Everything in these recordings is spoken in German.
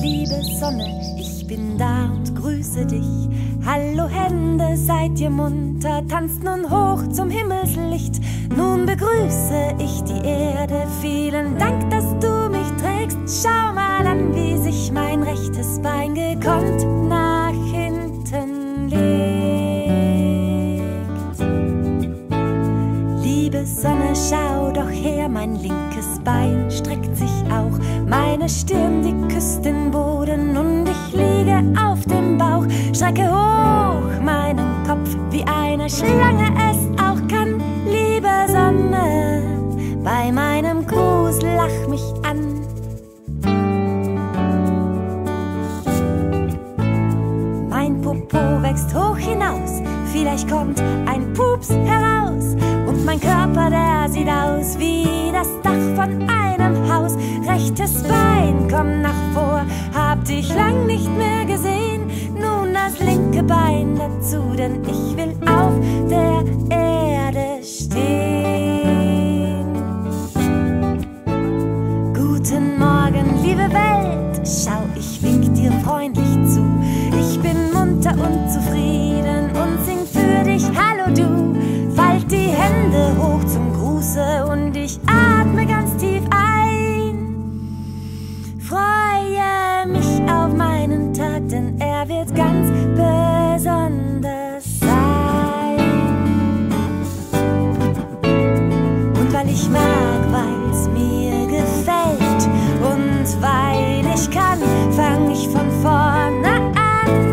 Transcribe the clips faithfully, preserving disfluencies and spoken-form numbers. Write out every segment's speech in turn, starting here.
liebe Sonne, ich bin da und grüße dich. Hallo Hände, seid ihr munter, tanzt nun hoch zum Himmelslicht. Nun begrüße ich die Erde, vielen Dank, dass du mich trägst. Schau mal an, wie sich mein rechtes Bein gekonnt nach hinten legt. Liebe Sonne, schau doch her, mein linkes Bein streckt sich auch. Meine Stirn, die küsst den Boden und ich liege auf dem Bauch. Strecke hoch meinen Kopf, wie eine Schlange es auch kann. Liebe Sonne, bei meinem Gruß lach mich an. Mein Popo wächst hoch hinaus, vielleicht kommt ein Pups heraus. Und mein Körper, der sieht aus wie das Dach von einem Haus. Rechtes Bein, komm nach vor, hab dich lang nicht mehr gesehen. Nun das linke Bein dazu, denn ich will auf der Erde stehen. Guten Morgen, liebe Welt, schau, ich wink dir freundlich zu. Ich bin munter und zufrieden und sing für dich Hallo du. Falt die Hände hoch zum Gruße und ich atme ganz tief ein. Freue mich auf meinen Tag, denn er wird ganz besonders sein. Und weil ich mag, weil's mir gefällt und weil ich kann, fang ich von vorne an.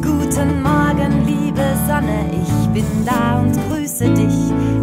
Guten Morgen, liebe Sonne, ich bin da und grüße dich.